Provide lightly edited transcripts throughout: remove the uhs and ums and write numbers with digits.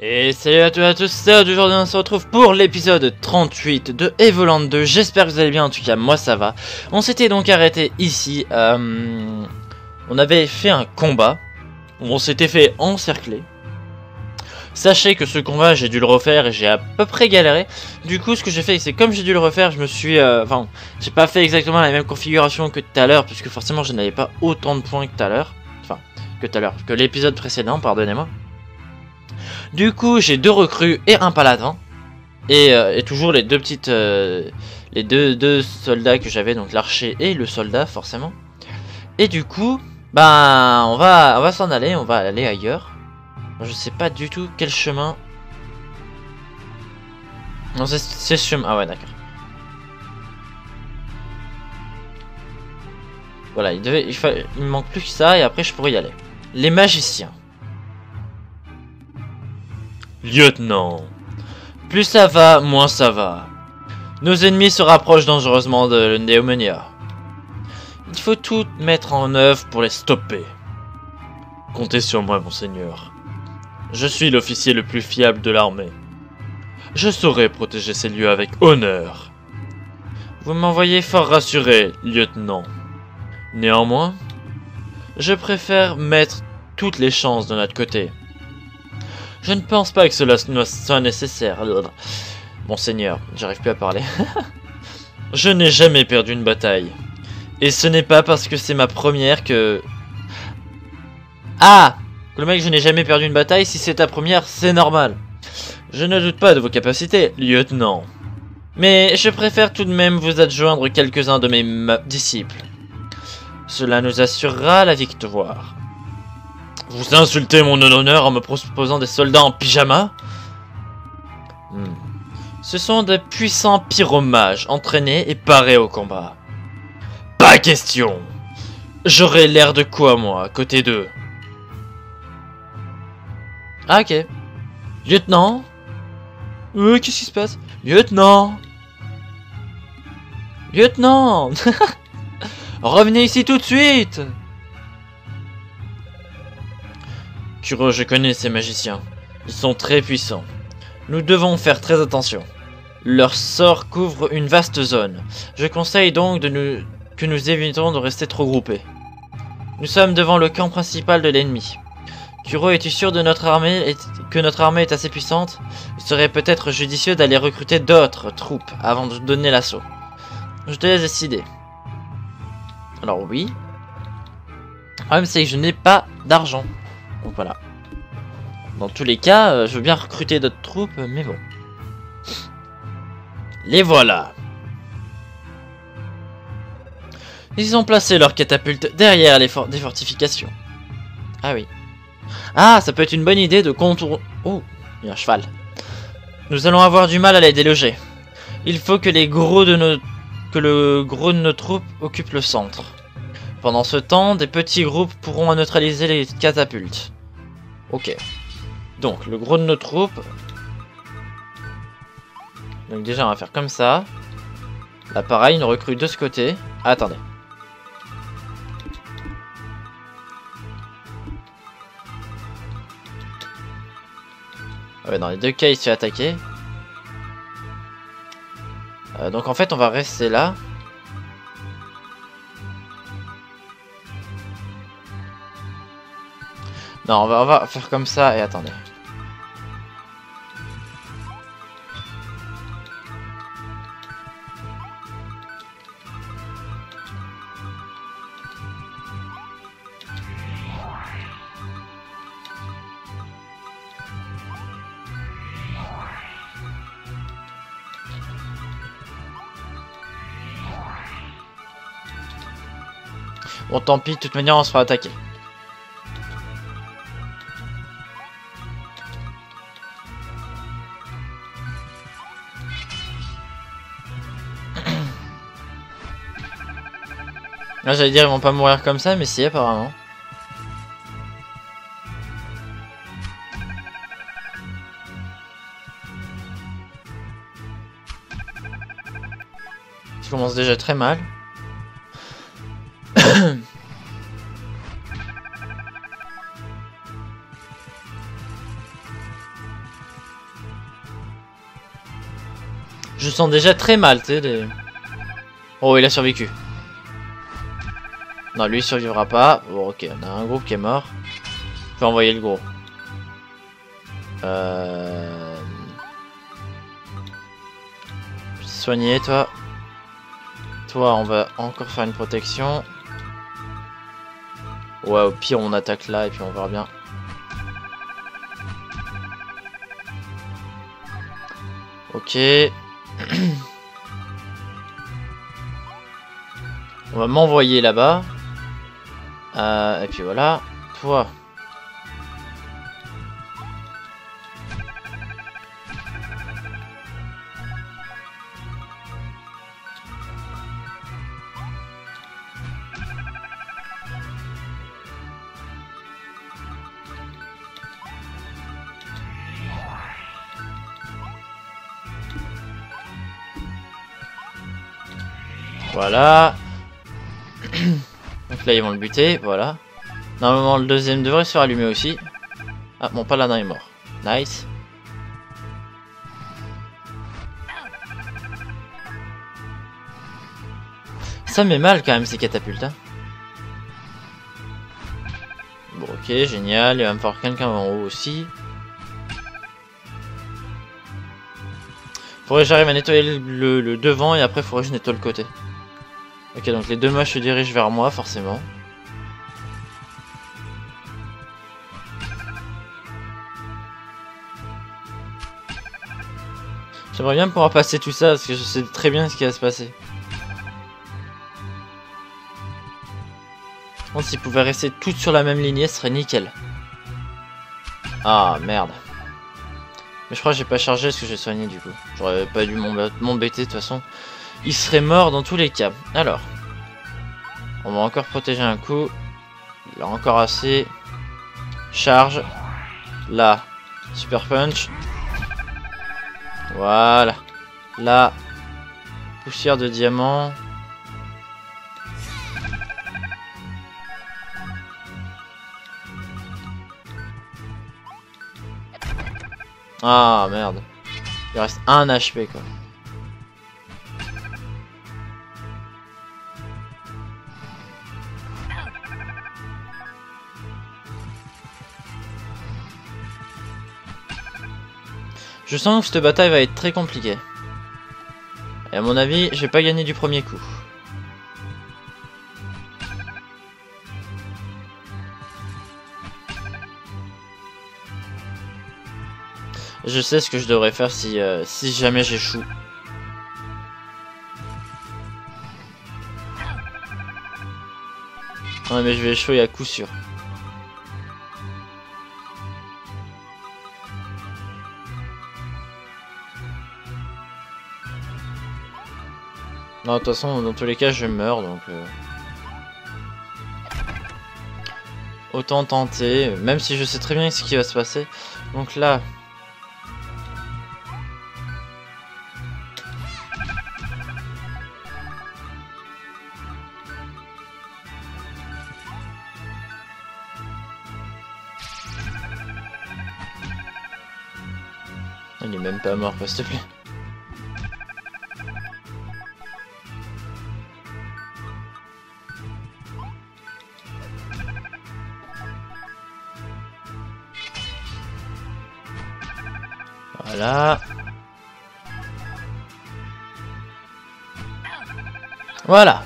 Et salut à tous c'est aujourd'hui on se retrouve pour l'épisode 38 de Evoland 2, j'espère que vous allez bien, en tout cas moi ça va. On s'était donc arrêté ici, on avait fait un combat, on s'était fait encercler. Sachez que ce combat j'ai dû le refaire et j'ai à peu près galéré. Du coup ce que j'ai fait c'est comme j'ai dû le refaire, je me suis... Enfin, j'ai pas fait exactement la même configuration que tout à l'heure, puisque forcément je n'avais pas autant de points que tout à l'heure. Enfin, que tout à l'heure, que l'épisode précédent, pardonnez-moi. Du coup, j'ai deux recrues et un paladin, et toujours les deux petites, les deux soldats que j'avais, donc l'archer et le soldat forcément. Et du coup, bah, on va s'en aller, on va aller ailleurs. Je sais pas du tout quel chemin. Non, c'est ce chemin. Ah ouais, d'accord. Voilà, il me manque plus que ça et après je pourrais y aller. Les magiciens. Lieutenant, plus ça va, moins ça va. Nos ennemis se rapprochent dangereusement de Neomania. Il faut tout mettre en œuvre pour les stopper. Comptez sur moi, monseigneur. Je suis l'officier le plus fiable de l'armée. Je saurai protéger ces lieux avec honneur. Vous m'envoyez fort rassuré, lieutenant. Néanmoins, je préfère mettre toutes les chances de notre côté. Je ne pense pas que cela soit nécessaire. Monseigneur, j'arrive plus à parler. Je n'ai jamais perdu une bataille. Et ce n'est pas parce que c'est ma première que... Ah, le mec, je n'ai jamais perdu une bataille. Si c'est ta première, c'est normal. Je ne doute pas de vos capacités, lieutenant. Mais je préfère tout de même vous adjoindre quelques-uns de mes disciples. Cela nous assurera la victoire. Vous insultez mon honneur en me proposant des soldats en pyjama? Ce sont de puissants pyromages entraînés et parés au combat. Pas question! J'aurais l'air de quoi, moi, à côté d'eux? Ah, ok. Lieutenant? Qu'est-ce qui se passe? Lieutenant? Lieutenant! Revenez ici tout de suite! Kuro, je connais ces magiciens. Ils sont très puissants. Nous devons faire très attention. Leur sort couvre une vaste zone. Je conseille donc que nous évitons de rester trop groupés. Nous sommes devant le camp principal de l'ennemi. Kuro, es-tu sûr de notre armée que notre armée est assez puissante? Il serait peut-être judicieux d'aller recruter d'autres troupes avant de donner l'assaut. Je te laisse décider. Alors oui. Le problème c'est que je n'ai pas d'argent. Donc voilà. Dans tous les cas, je veux bien recruter d'autres troupes, mais bon. Les voilà. Ils ont placé leurs catapultes derrière les fortifications. Ah oui. Ah, ça peut être une bonne idée de contourner... Oh, il y a un cheval. Nous allons avoir du mal à les déloger. Il faut que le gros de nos troupes occupe le centre. Pendant ce temps, des petits groupes pourront neutraliser les catapultes. Ok. Donc, le gros de nos troupes... Donc déjà, on va faire comme ça. Là, pareil, une recrue de ce côté. Ah, attendez. Ah ouais, dans les deux cas, il se fait attaquer. Donc en fait, on va rester là. Non, on va faire comme ça et attendez. Bon, tant pis, de toute manière, on se fera attaquer. Là, j'allais dire ils vont pas mourir comme ça, mais si, apparemment. Je commence déjà très mal. Je sens déjà très mal, tu sais. Oh, il a survécu. Non, lui il survivra pas. Bon, ok, on a un groupe qui est mort. Je vais envoyer le gros. Soigner, toi. Toi, on va encore faire une protection. Ouais, au pire, on attaque là et puis on verra bien. Ok. On va m'envoyer là-bas. Et puis voilà. Toi. Voilà. Donc là ils vont le buter, voilà. Normalement le deuxième devrait se rallumer aussi. Ah mon paladin est mort. Nice. Ça met mal quand même ces catapultes. Hein. Bon ok, génial, il va me falloir quelqu'un en haut aussi. Faudrait que j'arrive à nettoyer le devant et après faudrait que je nettoie le côté. Ok, donc les deux mâches se dirigent vers moi, forcément. J'aimerais bien pouvoir passer tout ça, parce que je sais très bien ce qui va se passer. Par contre, s'ils pouvaient rester toutes sur la même lignée, ce serait nickel. Ah, merde. Mais je crois que j'ai pas chargé ce que j'ai soigné, du coup. J'aurais pas dû m'embêter, de toute façon. Il serait mort dans tous les cas. Alors, on va encore protéger un coup. Il a encore assez. Charge. Là, super punch. Voilà. Là, poussière de diamant. Ah merde. Il reste un HP quoi. Je sens que cette bataille va être très compliquée. Et à mon avis, je vais pas gagner du premier coup. Je sais ce que je devrais faire si jamais j'échoue. Ouais, mais je vais échouer à coup sûr. Non, de toute façon, dans tous les cas, je meurs, donc... Autant tenter, même si je sais très bien ce qui va se passer. Donc là... Il est même pas mort, quoi, s'il te plaît. Voilà. Voilà.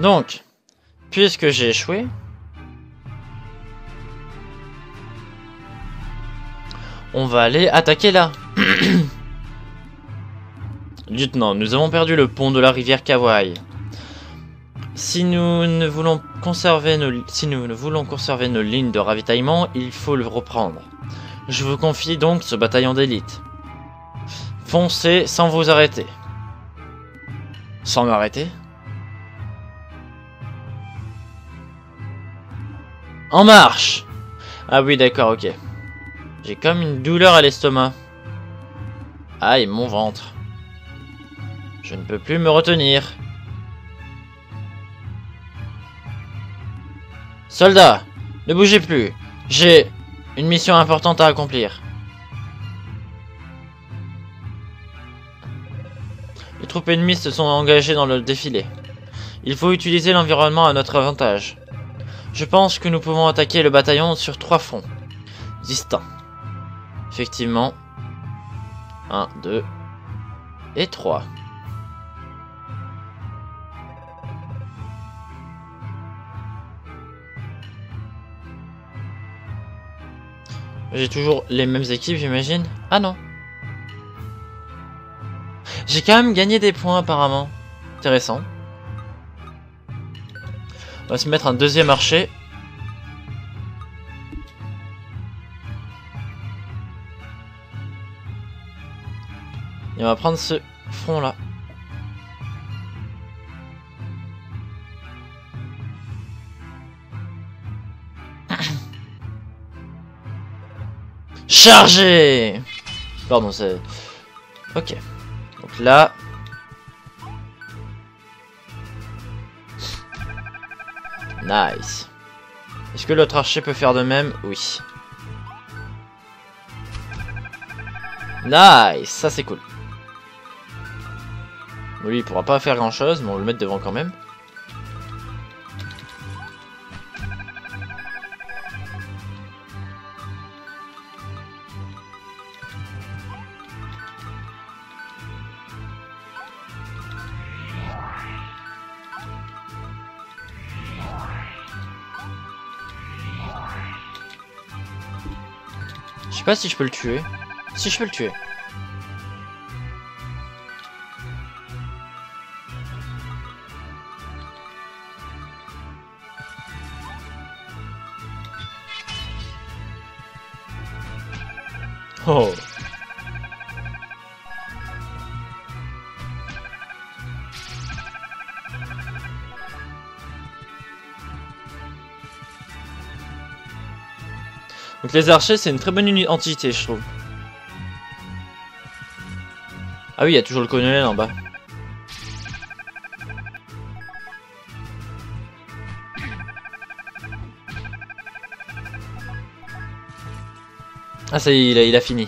Donc, puisque j'ai échoué, on va aller attaquer là. Lieutenant, nous avons perdu le pont de la rivière Kawaii. Si nous ne voulons conserver nos lignes de ravitaillement, il faut le reprendre. Je vous confie donc ce bataillon d'élite. Foncez sans vous arrêter. Sans m'arrêter? En marche! Ah oui, d'accord, ok. J'ai comme une douleur à l'estomac. Aïe, mon ventre. Je ne peux plus me retenir. Soldats, ne bougez plus. J'ai... une mission importante à accomplir. troupes ennemies se sont engagées dans le défilé. Il faut utiliser l'environnement à notre avantage. Je pense que nous pouvons attaquer le bataillon sur 3 fronts distincts. Effectivement. 1, 2 et 3. J'ai toujours les mêmes équipes, j'imagine. Ah non. J'ai quand même gagné des points apparemment. Intéressant. On va se mettre un deuxième archer. Et on va prendre ce front là. Chargé! Pardon, c'est... Ok. Donc là... Nice. Est-ce que l'autre archer peut faire de même? Oui. Nice. Ça c'est cool. Lui il pourra pas faire grand chose, mais on va le mettre devant quand même. Je sais pas si je peux le tuer. Si je peux le tuer. Oh. Donc les archers, c'est une très bonne entité, je trouve. Ah oui, il y a toujours le colonel en bas. Ah ça y est, il a fini.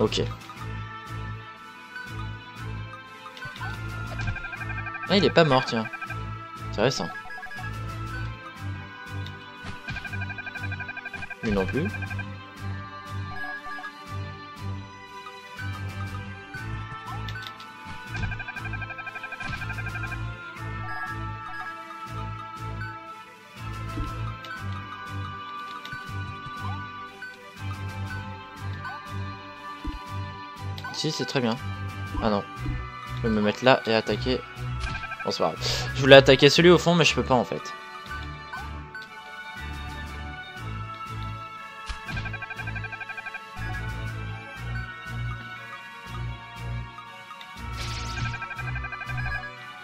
Ok. Ah il est pas mort, tiens. Intéressant. Lui non plus. Si, c'est très bien. Ah non. Je vais me mettre là et attaquer. Bon, c'est pas grave. Je voulais attaquer celui au fond, mais je peux pas en fait.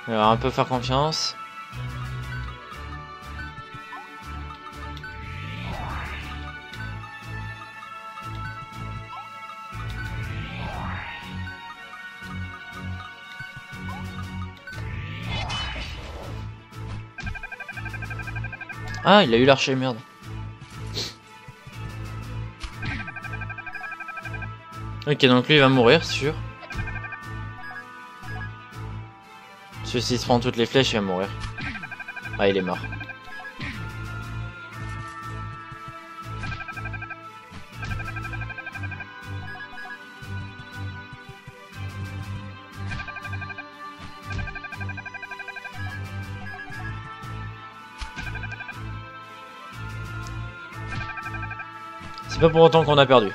Alors, un peu faire confiance. Ah, il a eu l'archer, merde. Ok, donc lui il va mourir, c'est sûr. Ceci se prend toutes les flèches, il va mourir. Ah, il est mort. C'est pas pour autant qu'on a perdu.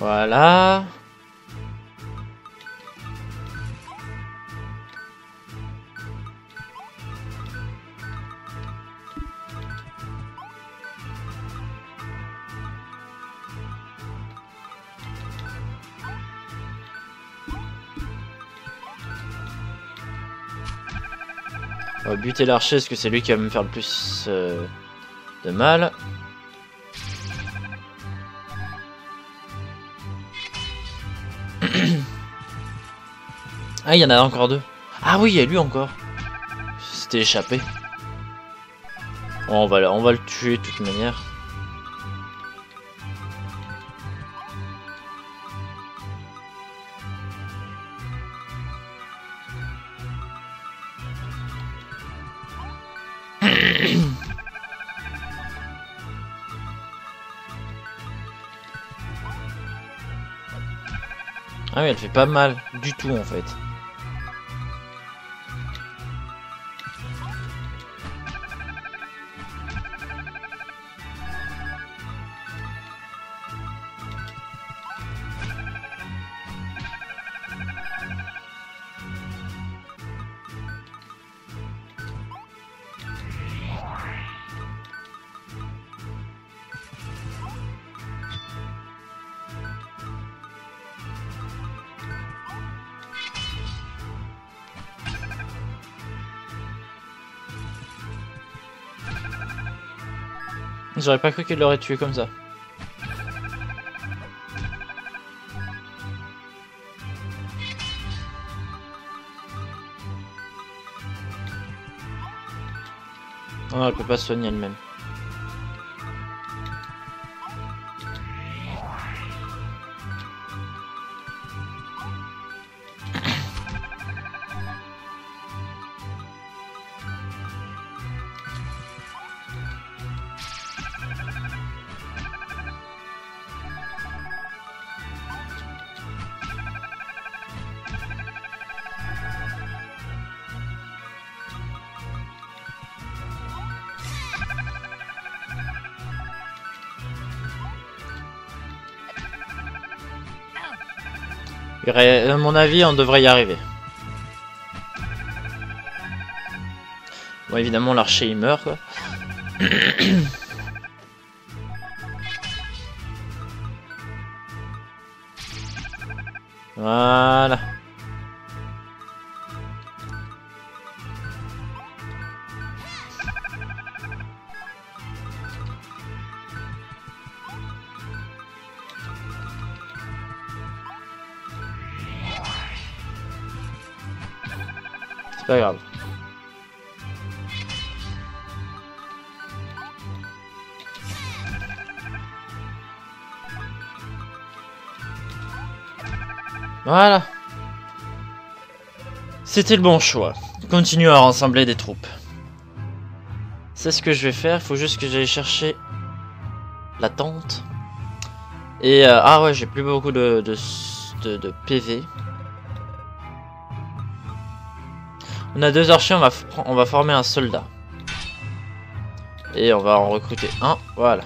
Voilà. On va buter l'archer parce que c'est lui qui va me faire le plus de mal. Ah, il y en a encore deux. Ah oui, il y a lui encore. C'était échappé. Bon, on va le tuer de toute manière. Ah oui, elle fait pas mal du tout en fait. J'aurais pas cru qu'il l'aurait tué comme ça. Non, elle peut pas se soigner elle-même. À mon avis, on devrait y arriver. Bon, évidemment, l'archer il meurt, quoi. Voilà. Pas grave. Voilà. C'était le bon choix. Continue à rassembler des troupes. C'est ce que je vais faire. Faut juste que j'aille chercher la tente. Et ah ouais, j'ai plus beaucoup de PV. On a deux archers, on va former un soldat. Et on va en recruter un, voilà.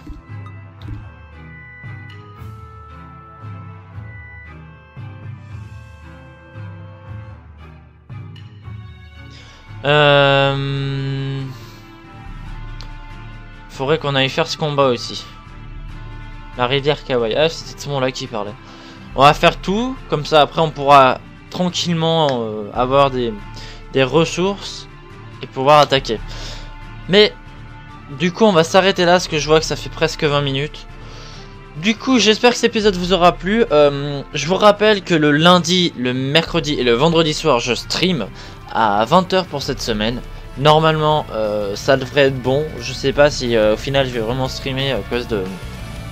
Faudrait qu'on aille faire ce combat aussi. La rivière Kawaii. Ah, c'était ce moment-là qui parlait. On va faire tout, comme ça après on pourra tranquillement avoir des ressources et pouvoir attaquer. Mais du coup on va s'arrêter là parce que je vois que ça fait presque 20 minutes. Du coup j'espère que cet épisode vous aura plu. Je vous rappelle que le lundi, le mercredi et le vendredi soir je stream à 20 h pour cette semaine. Normalement ça devrait être bon. Je sais pas si au final je vais vraiment streamer à cause de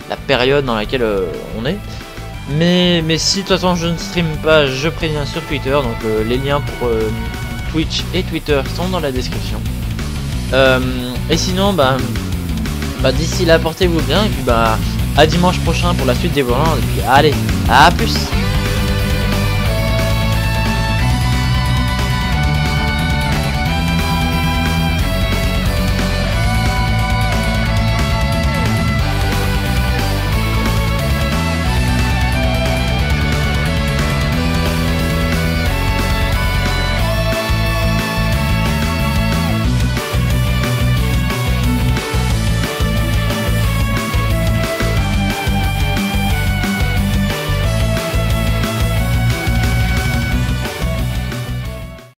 la période dans laquelle on est. Mais si de toute façon je ne stream pas, je préviens sur Twitter. Donc les liens pour Twitch et Twitter sont dans la description. Et sinon, bah d'ici là, portez-vous bien. Et puis, bah, à dimanche prochain pour la suite des volants. Et puis, allez, à plus!